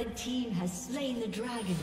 red team has slain the dragon.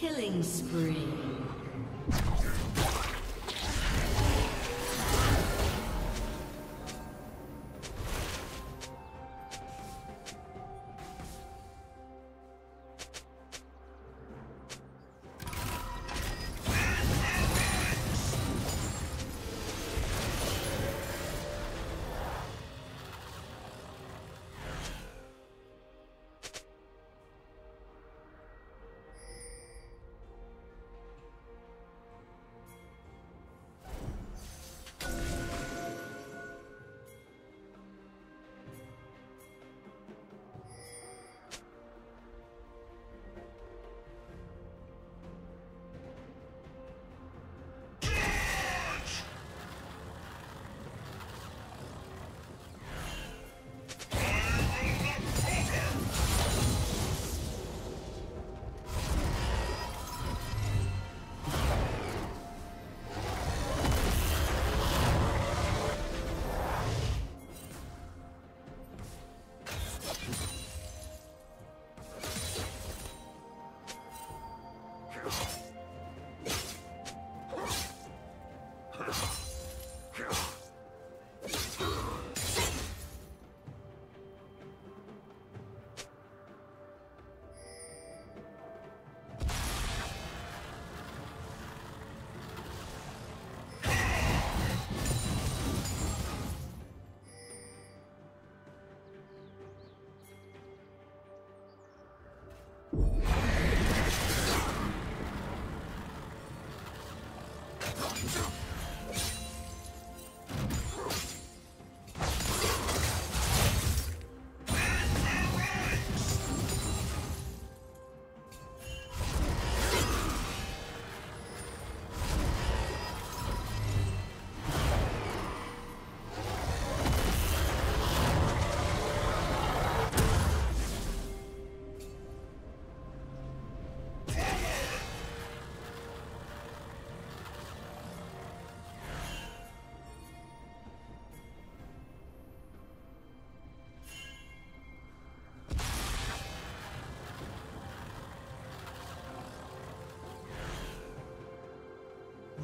Killing spree.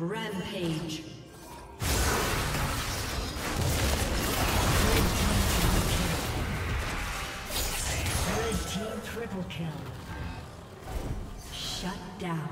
Rampage. Red team triple kill. Shut down.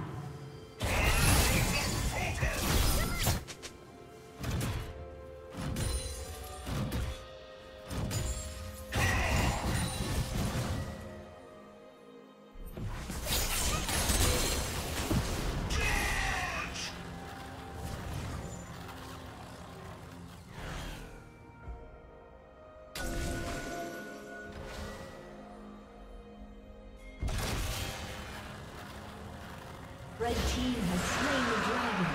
Red team has slain the dragon.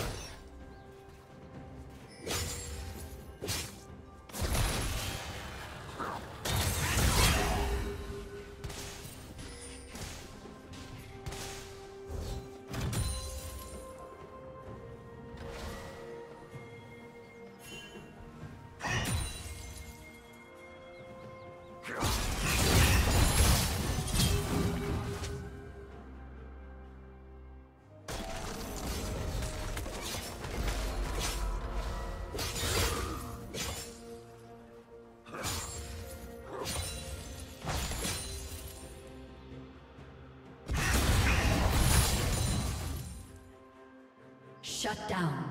Shut down.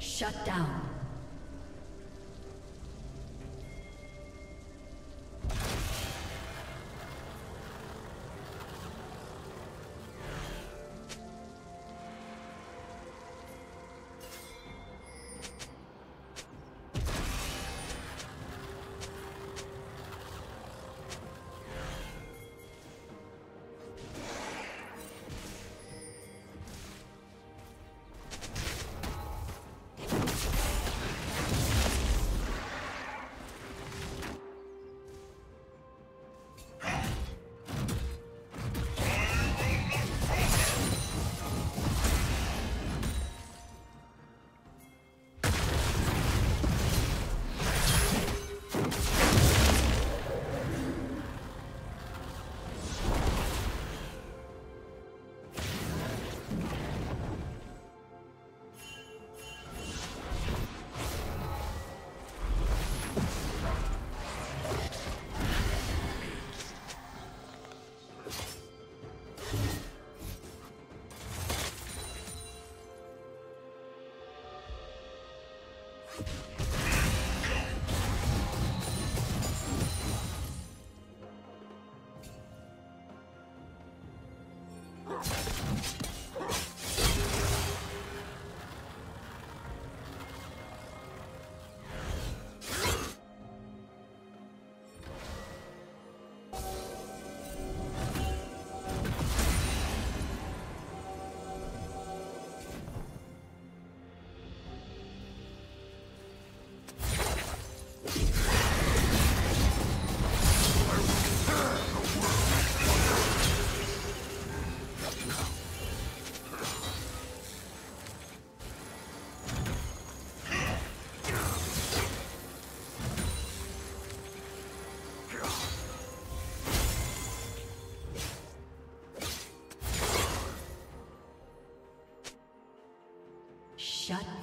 Shut down. Shut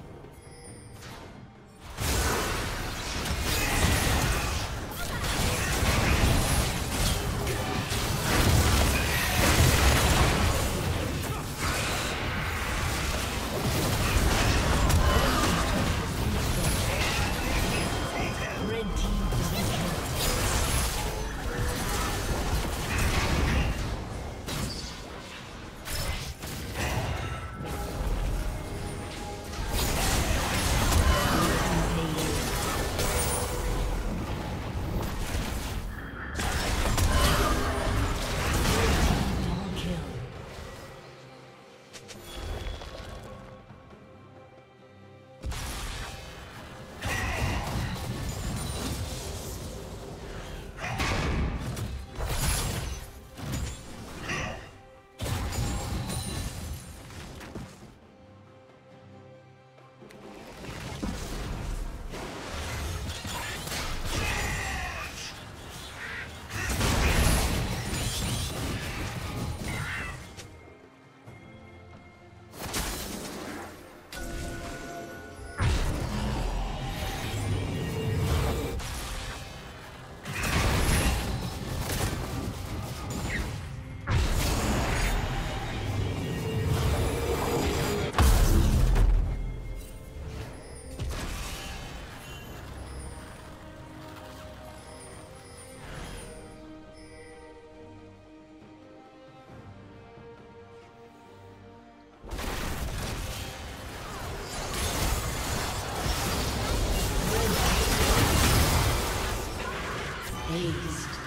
Aced.